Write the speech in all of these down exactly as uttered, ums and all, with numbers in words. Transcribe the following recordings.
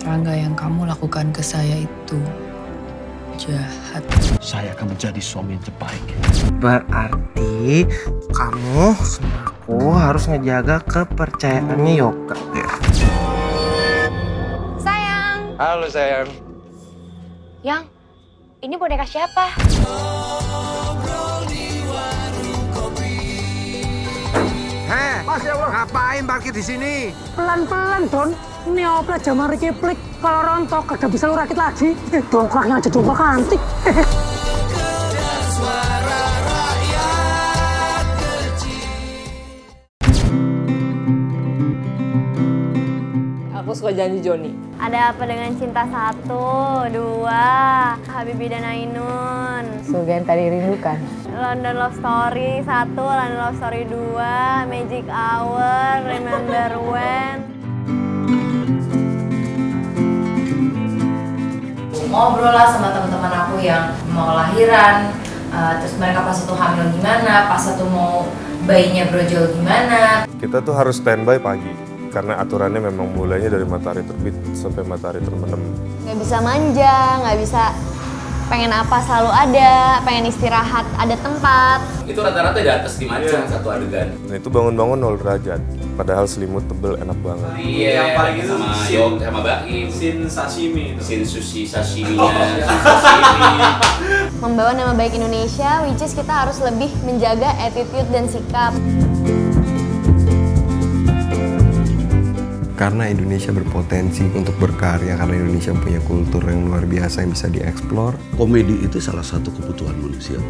Rangga, yang kamu lakukan ke saya itu jahat. Saya akan menjadi suami yang terbaik. Berarti kamu sama aku harus ngejaga kepercayaannya Yoga. Sayang. Halo sayang. Yang, ini boneka siapa? Heh, Mas ya Allah, ngapain parkir di sini? Pelan-pelan, Don. Ini opla jamar keplik. Kalau rontok, kagak bisa lu rakit lagi. Dongkraknya aja dongkrak antik. Aku suka janji Joni. Ada Apa Dengan Cinta satu, dua, Habibie dan Ainun. Semoga yang tadi rindukan. London Love Story satu, London Love Story dua, Magic Hour, Remember When. Ngobrol lah sama teman-teman aku yang mau lahiran, uh, terus mereka pas satu hamil gimana, pas satu mau bayinya brojol gimana. Kita tuh harus standby pagi, karena aturannya memang mulainya dari matahari terbit sampai matahari terbenam. Nggak bisa manja, nggak bisa pengen apa selalu ada, pengen istirahat ada tempat. Itu rata-rata di atas dimancing satu adegan. Nah itu bangun-bangun nol derajat, padahal selimut tebel enak banget. Iya, yang paling itu sama Yong, sama Baim. Sin sashimi itu. Sin sushi sashimi. Oh, membawa nama baik Indonesia, which is kita harus lebih menjaga attitude dan sikap. Karena Indonesia berpotensi untuk berkarya, karena Indonesia punya kultur yang luar biasa yang bisa dieksplor. Komedi itu salah satu kebutuhan manusia,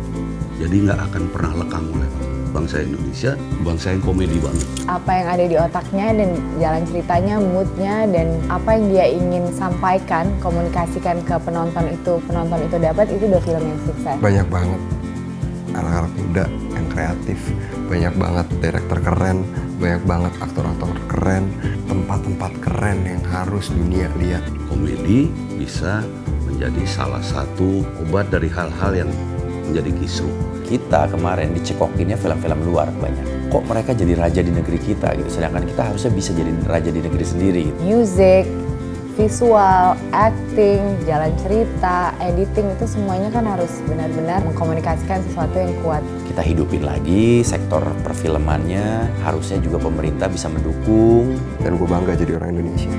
jadi nggak akan pernah lekang oleh bangsa Indonesia, bangsa yang komedi banget. Apa yang ada di otaknya dan jalan ceritanya, moodnya, dan apa yang dia ingin sampaikan, komunikasikan ke penonton itu, penonton itu dapat, itu udah film yang sukses. Banyak banget anak-anak muda yang kreatif, banyak banget direktur keren, banyak banget aktor-aktor keren, tempat-tempat keren yang harus dunia lihat. Komedi bisa menjadi salah satu obat dari hal-hal yang menjadi kisruh. Kita kemarin dicekokinnya film-film luar banyak. Kok mereka jadi raja di negeri kita gitu, sedangkan kita harusnya bisa jadi raja di negeri sendiri. Gitu. Music, visual, acting, jalan cerita, editing itu semuanya kan harus benar-benar mengkomunikasikan sesuatu yang kuat. Kita hidupin lagi sektor perfilmannya, harusnya juga pemerintah bisa mendukung. Dan gue bangga jadi orang Indonesia.